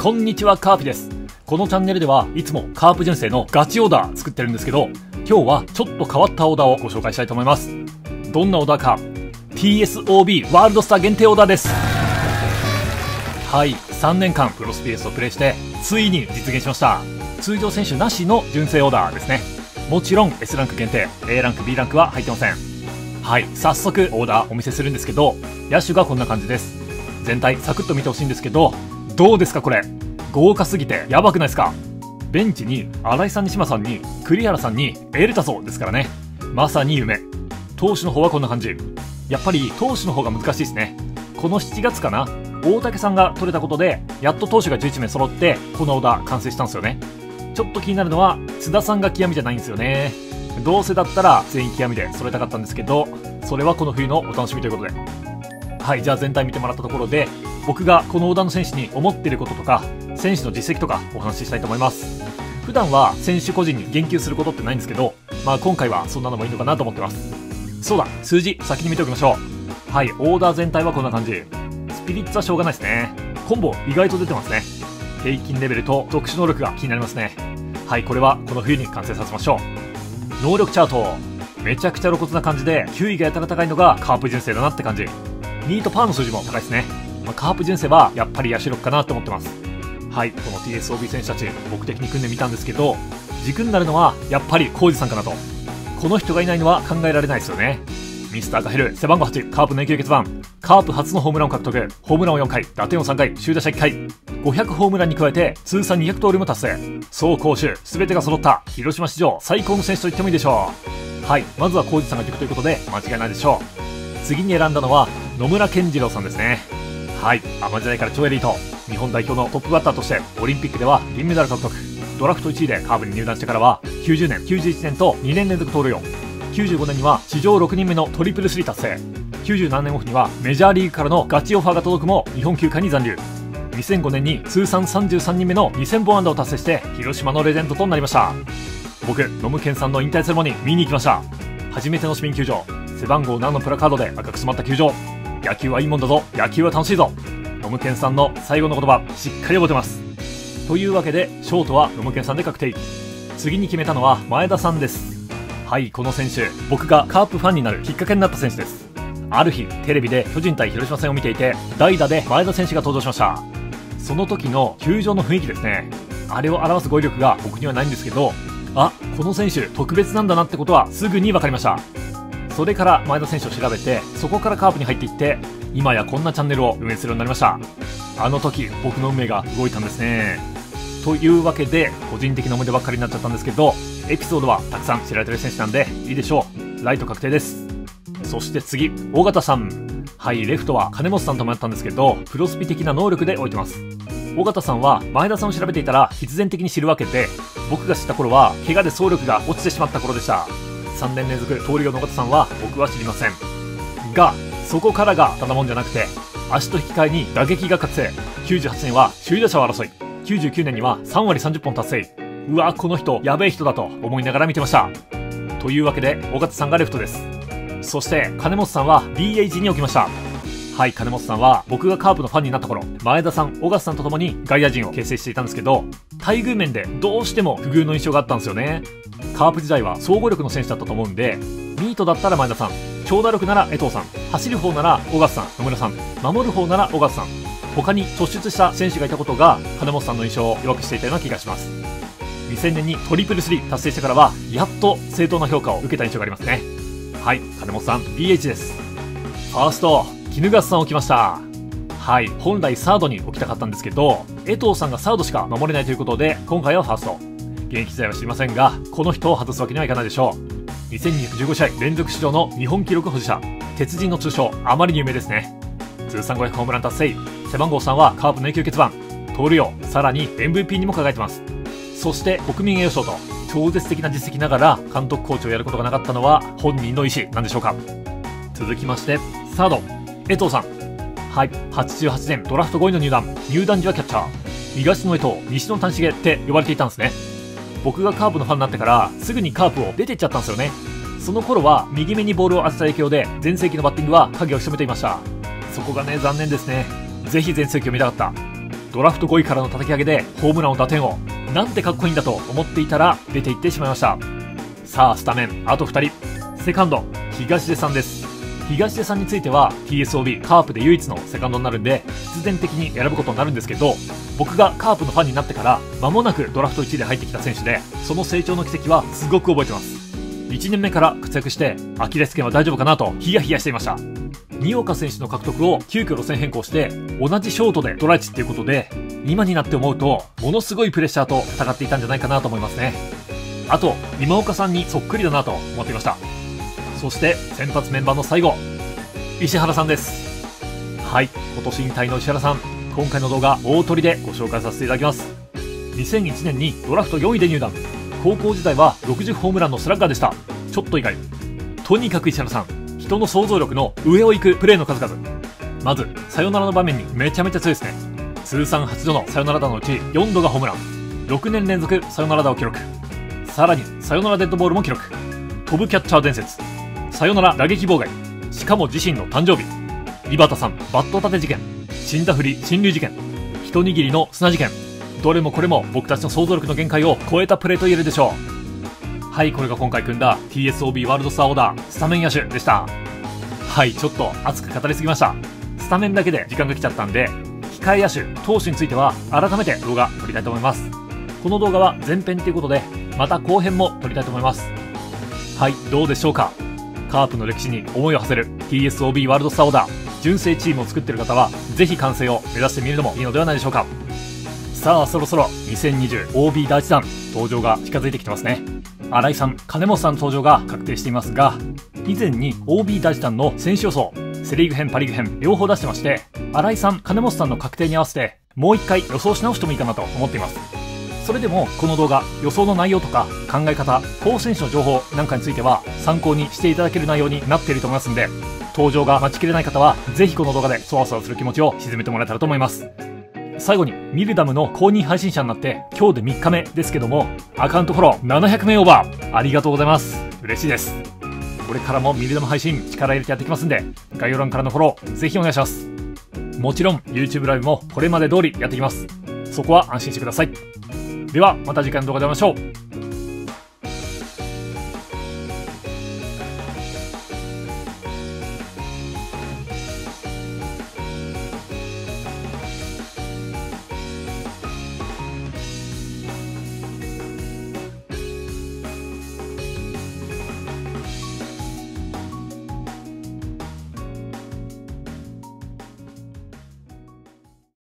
こんにちは、カープです。このチャンネルではいつもカープ純正のガチオーダー作ってるんですけど、今日はちょっと変わったオーダーをご紹介したいと思います。どんなオーダーか、TSOB ワールドスター限定オーダーです。はい、3年間プロスPSをプレイして、ついに実現しました。通常選手なしの純正オーダーですね。もちろん S ランク限定、A ランク、B ランクは入ってません。はい、早速オーダーお見せするんですけど、野手がこんな感じです。全体サクッと見てほしいんですけど、どうですかこれ、豪華すぎてやばくないですか。ベンチに新井さんに島さんに栗原さんにエルタソですからね。まさに夢。投手の方はこんな感じ。やっぱり投手の方が難しいですね。この7月かな、大竹さんが取れたことでやっと投手が11名揃ってこのオーダー完成したんですよね。ちょっと気になるのは津田さんが極みじゃないんですよね。どうせだったら全員極みで揃えたかったんですけど、それはこの冬のお楽しみということで。はい、じゃあ全体見てもらったところで、僕がこのオーダーの選手に思っていることとか選手の実績とかお話ししたいと思います。普段は選手個人に言及することってないんですけど、まあ今回はそんなのもいいのかなと思ってます。そうだ、数字先に見ておきましょう。はい、オーダー全体はこんな感じ。スピリッツはしょうがないですね。コンボ意外と出てますね。平均レベルと特殊能力が気になりますね。はい、これはこの冬に完成させましょう。能力チャートめちゃくちゃ露骨な感じで、9位がやたら高いのがカープ純正だなって感じ。ミートパーの数字も高いですね。まあ、カープ純正はやっぱりヤシロクかなと思ってます。はい、この TSOB 選手たち僕的に組んでみたんですけど、軸になるのはやっぱり浩二さんかなと。この人がいないのは考えられないですよね。ミスターカヘル背番号8、カープの永久欠番、カープ初のホームランを獲得、ホームランを4回、打点を3回、首位打者1回、500ホームランに加えて通算200盗塁も達成。走攻守全てが揃った広島史上最高の選手と言ってもいいでしょう。はい、まずは浩二さんが軸ということで間違いないでしょう。次に選んだのは野村健次郎さんですね。はい、アマ時代から超エリート、日本代表のトップバッターとしてオリンピックでは銀メダル獲得、ドラフト1位でカープに入団してからは90年、91年と2年連続盗塁王、95年には史上6人目のトリプルスリー達成、97年オフにはメジャーリーグからのガチオファーが届くも日本球界に残留、2005年に通算33人目の2000本安打を達成して広島のレジェンドとなりました。僕、野村健さんの引退セレモニー見に行きました。初めての市民球場、背番号7のプラカードで赤く染まった球場。野球はいいもんだぞ、野球は楽しいぞ。野村健さんの最後の言葉しっかり覚えてます。というわけでショートは野村健さんで確定。次に決めたのは前田さんです。はい、この選手僕がカープファンになるきっかけになった選手です。ある日テレビで巨人対広島戦を見ていて、代打で前田選手が登場しました。その時の球場の雰囲気ですね、あれを表す語彙力が僕にはないんですけど、あ、この選手特別なんだなってことはすぐに分かりました。それから前田選手を調べて、そこからカープに入っていって、今やこんなチャンネルを運営するようになりました。あの時僕の運命が動いたんですね。というわけで個人的な思い出ばっかりになっちゃったんですけど、エピソードはたくさん知られてる選手なんでいいでしょう。ライト確定です。そして次、尾形さん。はい、レフトは金本さんと迷ったんですけど、プロスピ的な能力で置いてます。尾形さんは前田さんを調べていたら必然的に知るわけで、僕が知った頃は怪我で走力が落ちてしまった頃でした。3年連続盗塁王の尾形さんは僕は知りませんが、そこからがただもんじゃなくて、足と引き換えに打撃が覚醒、98年は首位打者を争い、99年には3割30本達成。うわ、この人やべえ人だと思いながら見てました。というわけで尾形さんがレフトです。そして金本さんは DH に置きました。はい、金本さんは僕がカープのファンになった頃、前田さん、尾形さんと共に外野陣を結成していたんですけど、待遇面でどうしても不遇の印象があったんですよね。カープ時代は総合力の選手だったと思うんで、ミートだったら前田さん、長打力なら江藤さん、走る方なら尾形さん、野村さん、守る方なら尾形さん、他に突出した選手がいたことが金本さんの印象を弱くしていたような気がします。2000年にトリプルスリー達成してからはやっと正当な評価を受けた印象がありますね。はい、金本さん DH です。ファースト衣笠さん置きました。はい、本来サードに置きたかったんですけど、江藤さんがサードしか守れないということで今回はファースト。現役時代は知りませんが、この人を外すわけにはいかないでしょう。2215試合連続出場の日本記録保持者、鉄人の通称、あまりに有名ですね。通算500ホームラン達成、背番号3はカープの永久欠番、盗塁王、さらに MVP にも輝いてます。そして国民栄誉賞と超絶的な実績ながら監督コーチをやることがなかったのは本人の意思なんでしょうか。続きましてサード、江藤さん。はい、88年ドラフト5位の入団、入団時はキャッチャー、東の江藤、西の谷繁って呼ばれていたんですね。僕がカープのファンになってからすぐにカープを出てっちゃったんですよね。その頃は右目にボールを当てた影響で全盛期のバッティングは影を潜めていました。そこがね、残念ですね。ぜひ全盛期を見たかった。ドラフト5位からの叩き上げでホームランを打点をなんてかっこいいんだと思っていたら出ていってしまいました。さあスタメンあと2人、セカンド東出さんです。東出さんについては TSOB カープで唯一のセカンドになるんで必然的に選ぶことになるんですけど、僕がカープのファンになってから間もなくドラフト1位で入ってきた選手で、その成長の軌跡はすごく覚えてます。1年目から活躍してアキレス腱は大丈夫かなとヒヤヒヤしていました。二岡選手の獲得を急遽路線変更して同じショートでドライチっていうことで、今になって思うとものすごいプレッシャーと戦っていたんじゃないかなと思いますね。あと今岡さんにそっくりだなと思っていました。そして先発メンバーの最後、石原さんです。はい、今年引退の石原さん、今回の動画大取りでご紹介させていただきます。2001年にドラフト4位で入団、高校時代は60ホームランのスラッガーでした。ちょっと意外。とにかく石原さん、人の想像力の上を行くプレーの数々。まずサヨナラの場面にめちゃめちゃ強いですね。通算8度のサヨナラ打のうち4度がホームラン、6年連続サヨナラ打を記録。さらにサヨナラデッドボールも記録、飛ぶキャッチャー伝説、サヨナラ打撃妨害、しかも自身の誕生日、井端さんバット立て事件、死んだふり侵入事件、一握りの砂事件、どれもこれも僕たちの想像力の限界を超えたプレーと言えるでしょう。はい、これが今回組んだ TSOB ワールドスターオーダースタメン野手でした。はい、ちょっと熱く語りすぎました。スタメンだけで時間が来ちゃったんで、控え野手投手については改めて動画撮りたいと思います。この動画は前編ということで、また後編も撮りたいと思います。はい、どうでしょうか。カープの歴史に思いを馳せる TSOB ワールドスターオーダー、純正チームを作っている方はぜひ完成を目指してみるのもいいのではないでしょうか。さあそろそろ 2020OB 第1弾登場が近づいてきてますね。新井さん、金本さんの登場が確定していますが、以前に OB 第1弾の選手予想、セ・リーグ編パ・リーグ編両方出してまして、新井さん金本さんの確定に合わせてもう一回予想し直してもいいかなと思っています。それでもこの動画、予想の内容とか考え方、候補選手の情報なんかについては参考にしていただける内容になっていると思いますんで、登場が待ちきれない方はぜひこの動画でそわそわする気持ちを沈めてもらえたらと思います。最後にミルダムの公認配信者になって今日で3日目ですけども、アカウントフォロー700名オーバーありがとうございます。嬉しいです。これからもミルダム配信力入れてやっていきますんで、概要欄からのフォローぜひお願いします。もちろん YouTube ライブもこれまで通りやっていきます。そこは安心してください。ではまた次回の動画でお会いしましょう。